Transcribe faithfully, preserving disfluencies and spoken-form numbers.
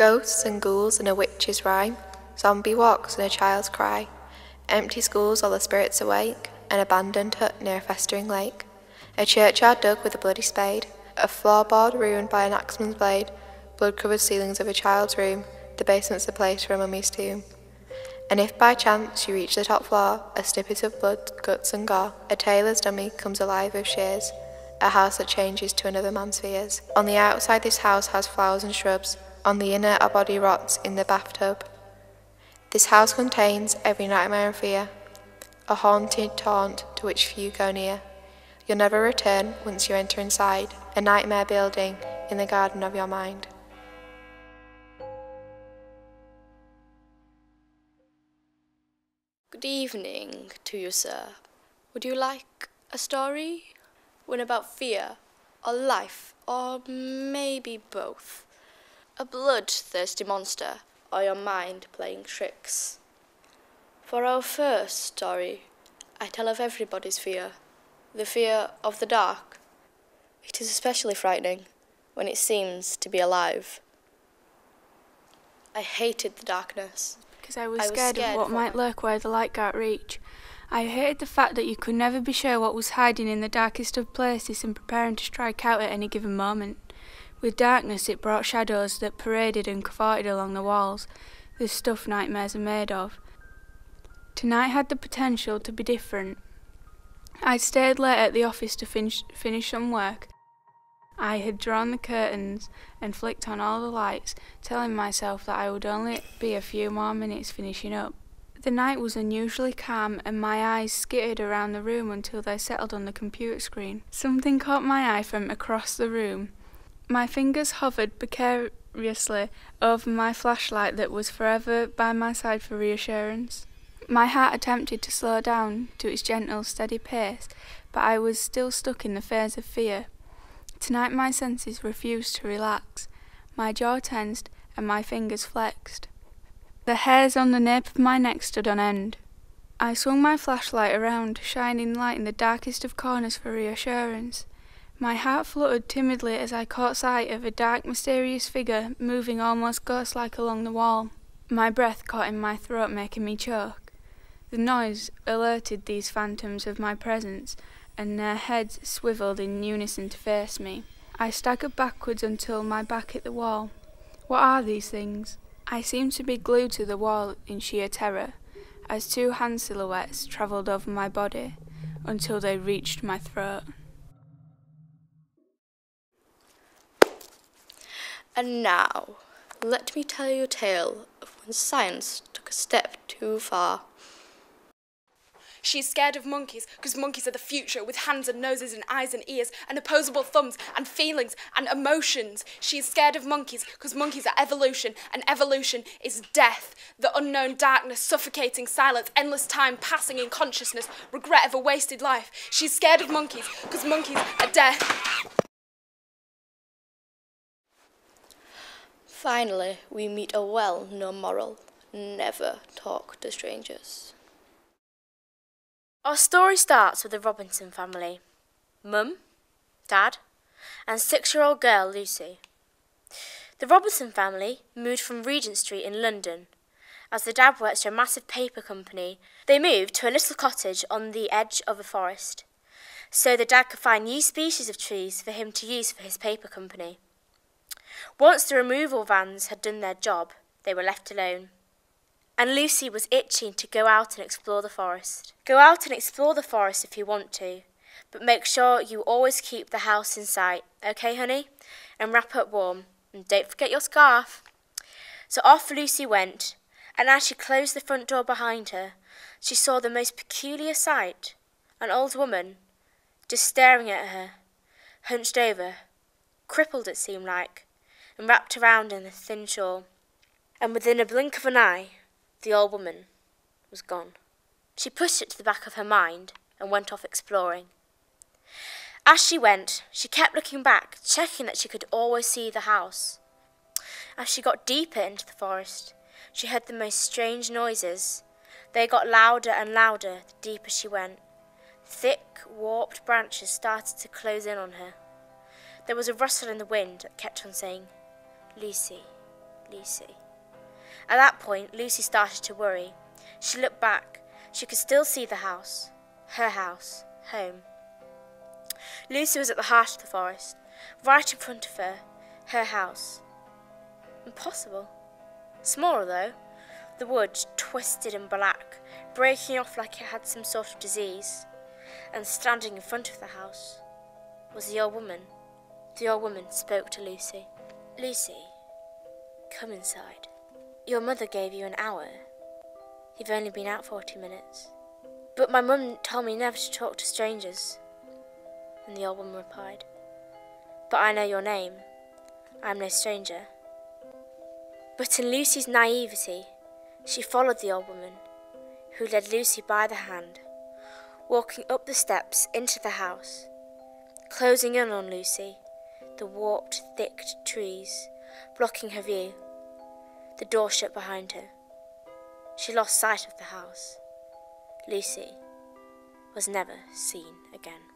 Ghosts and ghouls and a witch's rhyme, zombie walks and a child's cry, empty schools all the spirits awake, an abandoned hut near a festering lake, a churchyard dug with a bloody spade, a floorboard ruined by an axeman's blade, blood-covered ceilings of a child's room, the basement's the place for a mummy's tomb. And if by chance you reach the top floor, a snippet of blood, guts and gore, a tailor's dummy comes alive with shears, a house that changes to another man's fears. On the outside this house has flowers and shrubs, on the inner our body rots in the bathtub. This house contains every nightmare and fear, a haunted taunt to which few go near. You'll never return once you enter inside, a nightmare building in the garden of your mind. Good evening to you, sir. Would you like a story? One about fear, or life, or maybe both? A bloodthirsty monster, or your mind playing tricks? For our first story, I tell of everybody's fear, the fear of the dark. It is especially frightening when it seems to be alive. I hated the darkness. Because I was, I was scared, scared of what might lurk where the light can't reach. I hated the fact that you could never be sure what was hiding in the darkest of places and preparing to strike out at any given moment. With darkness, it brought shadows that paraded and cavorted along the walls, the stuff nightmares are made of. Tonight had the potential to be different. I stayed late at the office to fin finish some work. I had drawn the curtains and flicked on all the lights, telling myself that I would only be a few more minutes finishing up. The night was unusually calm and my eyes skittered around the room until they settled on the computer screen. Something caught my eye from across the room. My fingers hovered precariously over my flashlight that was forever by my side for reassurance. My heart attempted to slow down to its gentle, steady pace, but I was still stuck in the phase of fear. Tonight my senses refused to relax. My jaw tensed and my fingers flexed. The hairs on the nape of my neck stood on end. I swung my flashlight around, shining light in the darkest of corners for reassurance. My heart fluttered timidly as I caught sight of a dark, mysterious figure moving almost ghost-like along the wall. My breath caught in my throat, making me choke. The noise alerted these phantoms of my presence, and their heads swiveled in unison to face me. I staggered backwards until my back hit the wall. What are these things? I seemed to be glued to the wall in sheer terror, as two hand silhouettes travelled over my body until they reached my throat. And now, let me tell you a tale of when science took a step too far. She's scared of monkeys because monkeys are the future, with hands and noses and eyes and ears and opposable thumbs and feelings and emotions. She's scared of monkeys because monkeys are evolution, and evolution is death. The unknown darkness, suffocating silence, endless time passing in consciousness, regret of a wasted life. She's scared of monkeys because monkeys are death. Finally, we meet a well-known moral. Never talk to strangers. Our story starts with the Robinson family. Mum, Dad, and six-year-old girl Lucy. The Robinson family moved from Regent Street in London. As the dad works for a massive paper company, they moved to a little cottage on the edge of a forest, so the dad could find new species of trees for him to use for his paper company. Once the removal vans had done their job, they were left alone. And Lucy was itching to go out and explore the forest. Go out and explore the forest if you want to, but make sure you always keep the house in sight, okay, honey? And wrap up warm, and don't forget your scarf. So off Lucy went, and as she closed the front door behind her, she saw the most peculiar sight, an old woman, just staring at her, hunched over, crippled it seemed like, and wrapped around in a thin shawl. And within a blink of an eye, the old woman was gone. She pushed it to the back of her mind and went off exploring. As she went, she kept looking back, checking that she could always see the house. As she got deeper into the forest, she heard the most strange noises. They got louder and louder the deeper she went. Thick, warped branches started to close in on her. There was a rustle in the wind that kept on saying, "Lucy, Lucy. At that point, Lucy started to worry. She looked back. She could still see the house. Her house. Home. Lucy was at the heart of the forest. Right in front of her. Her house. Impossible. Smaller, though. The wood twisted and black, breaking off like it had some sort of disease. And standing in front of the house was the old woman. The old woman spoke to Lucy. "Lucy, come inside. Your mother gave you an hour. You've only been out forty minutes. But my mum told me never to talk to strangers." And the old woman replied, "But I know your name. I am no stranger." But in Lucy's naivety, she followed the old woman, who led Lucy by the hand, walking up the steps into the house, closing in on Lucy, the warped, thick trees blocking her view, the door shut behind her. She lost sight of the house. Lucy was never seen again.